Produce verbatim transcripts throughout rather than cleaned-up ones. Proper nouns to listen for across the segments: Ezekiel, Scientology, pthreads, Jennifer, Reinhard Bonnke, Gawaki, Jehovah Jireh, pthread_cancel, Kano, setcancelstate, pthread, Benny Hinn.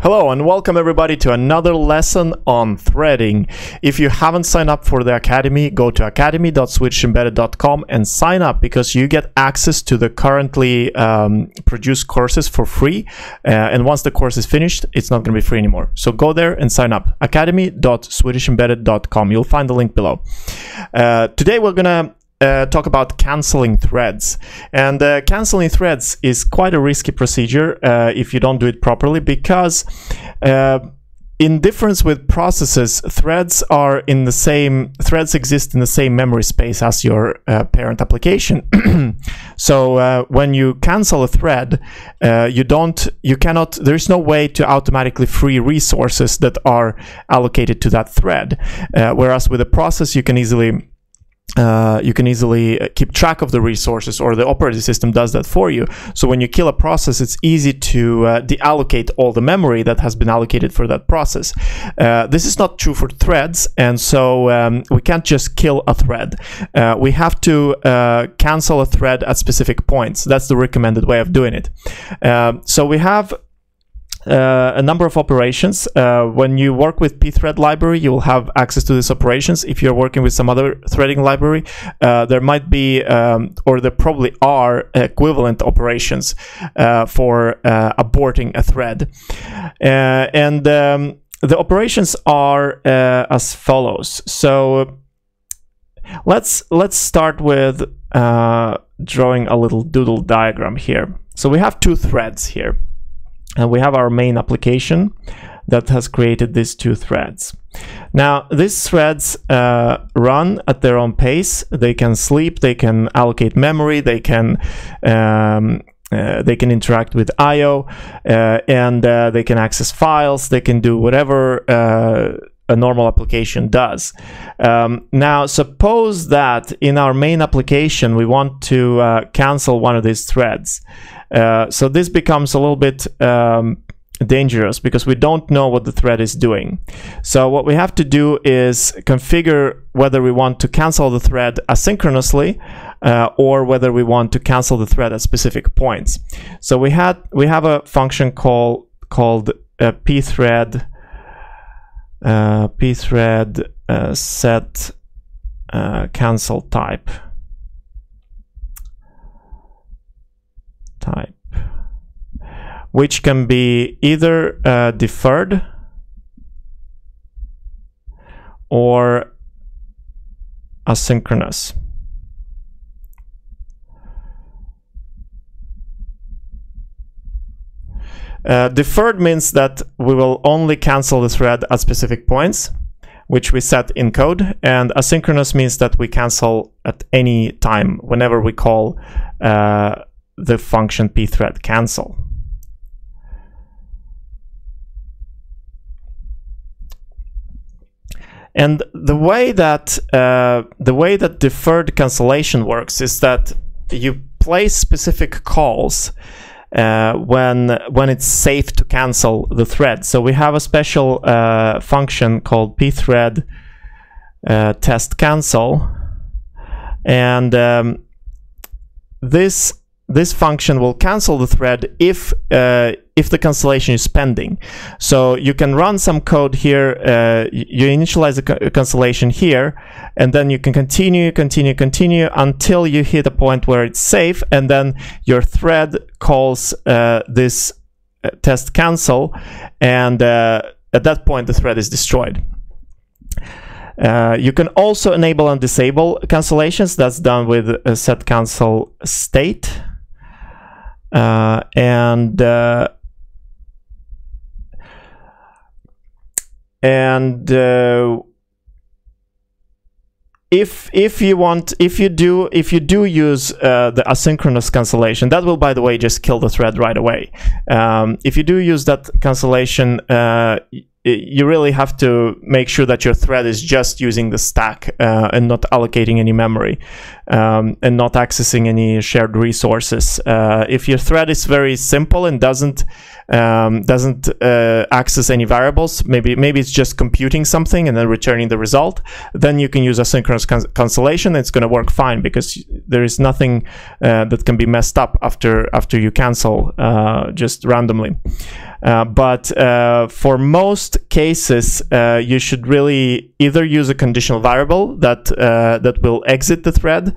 Hello and welcome everybody to another lesson on threading. If you haven't signed up for the Academy, go to academy dot switch embedded dot com and sign up, because you get access to the currently um, produced courses for free. Uh, and once the course is finished, it's not going to be free anymore. So go there and sign up, academy dot switch embedded dot com. You'll find the link below. Uh, today we're going to Uh, talk about canceling threads, and uh, canceling threads is quite a risky procedure uh, if you don't do it properly, because uh, in difference with processes, threads are in the same threads exist in the same memory space as your uh, parent application. So uh, when you cancel a thread, uh, you don't you cannot there is no way to automatically free resources that are allocated to that thread, uh, whereas with a process you can easily Uh, you can easily keep track of the resources, or the operating system does that for you. So when you kill a process, it's easy to uh, deallocate all the memory that has been allocated for that process. Uh, this is not true for threads, and so um, we can't just kill a thread. Uh, we have to uh, cancel a thread at specific points. That's the recommended way of doing it. Uh, so we have Uh, a number of operations. Uh, when you work with pthread library, you'll have access to these operations. If you're working with some other threading library, uh, there might be, um, or there probably are, equivalent operations uh, for uh, aborting a thread. Uh, and um, the operations are uh, as follows. So let's, let's start with uh, drawing a little doodle diagram here. So we have two threads here. And we have our main application that has created these two threads. Now, these threads uh, run at their own pace. They can sleep, they can allocate memory, they can um, uh, they can interact with I O, uh, and uh, they can access files, they can do whatever uh, a normal application does. Um, now, suppose that in our main application, we want to uh, cancel one of these threads. Uh, so this becomes a little bit um, dangerous, because we don't know what the thread is doing. So what we have to do is configure whether we want to cancel the thread asynchronously uh, or whether we want to cancel the thread at specific points. So we had we have a function call called uh, pthread uh, pthread uh, set uh, cancel type. type which can be either uh, deferred or asynchronous. Uh, deferred means that we will only cancel the thread at specific points, which we set in code, and asynchronous means that we cancel at any time whenever we call uh, the function pthread_cancel. And the way that uh, the way that deferred cancellation works is that you place specific calls uh, when when it's safe to cancel the thread. So we have a special uh, function called pthread uh, testcancel, and um, this. This function will cancel the thread if uh, if the cancellation is pending. So you can run some code here. Uh, you initialize a cancellation here, and then you can continue, continue, continue until you hit a point where it's safe, and then your thread calls uh, this test cancel, and uh, at that point the thread is destroyed. Uh, you can also enable and disable cancellations. That's done with a setcancelstate. Uh, and uh, and uh, if if you want if you do if you do use uh, the asynchronous cancellation, that will, by the way, just kill the thread right away. Um, if you do use that cancellation, uh, you really have to make sure that your thread is just using the stack uh, and not allocating any memory um, and not accessing any shared resources. Uh, if your thread is very simple and doesn't um, doesn't uh, access any variables, maybe maybe it's just computing something and then returning the result, then you can use asynchronous cancellation. It's going to work fine, because there is nothing uh, that can be messed up after after you cancel uh, just randomly. Uh, but uh, for most cases, uh, you should really either use a conditional variable that uh, that will exit the thread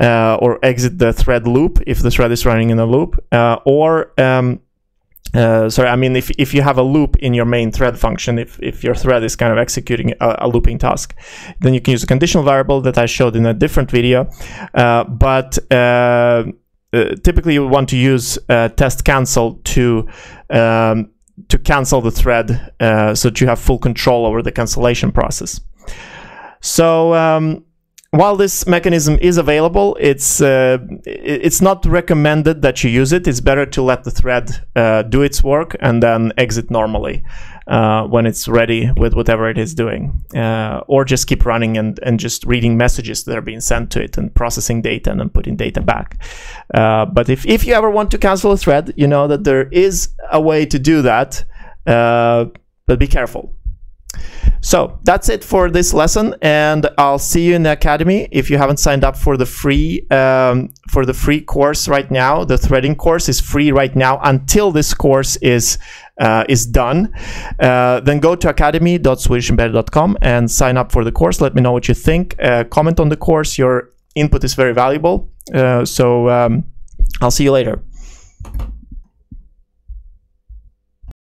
uh, or exit the thread loop if the thread is running in a loop, uh, or um, uh, sorry, I mean if if you have a loop in your main thread function, if if your thread is kind of executing a, a looping task, then you can use a conditional variable that I showed in a different video, uh, but. Uh, Uh, typically, you want to use uh, test cancel to um, to cancel the thread, uh, so that you have full control over the cancellation process. So um, while this mechanism is available, it's uh, it's not recommended that you use it. It's better to let the thread uh, do its work and then exit normally uh, when it's ready with whatever it is doing, uh, or just keep running and and just reading messages that are being sent to it and processing data and then putting data back. Uh, but if if you ever want to cancel a thread, you know that there is a way to do that, uh, but be careful. So that's it for this lesson, and I'll see you in the Academy. If you haven't signed up for the free um, for the free course right now, the threading course is free right now until this course is uh, is done. Uh, then go to academy dot swedish embedded dot com and sign up for the course. Let me know what you think. Uh, comment on the course. Your input is very valuable. Uh, so um, I'll see you later.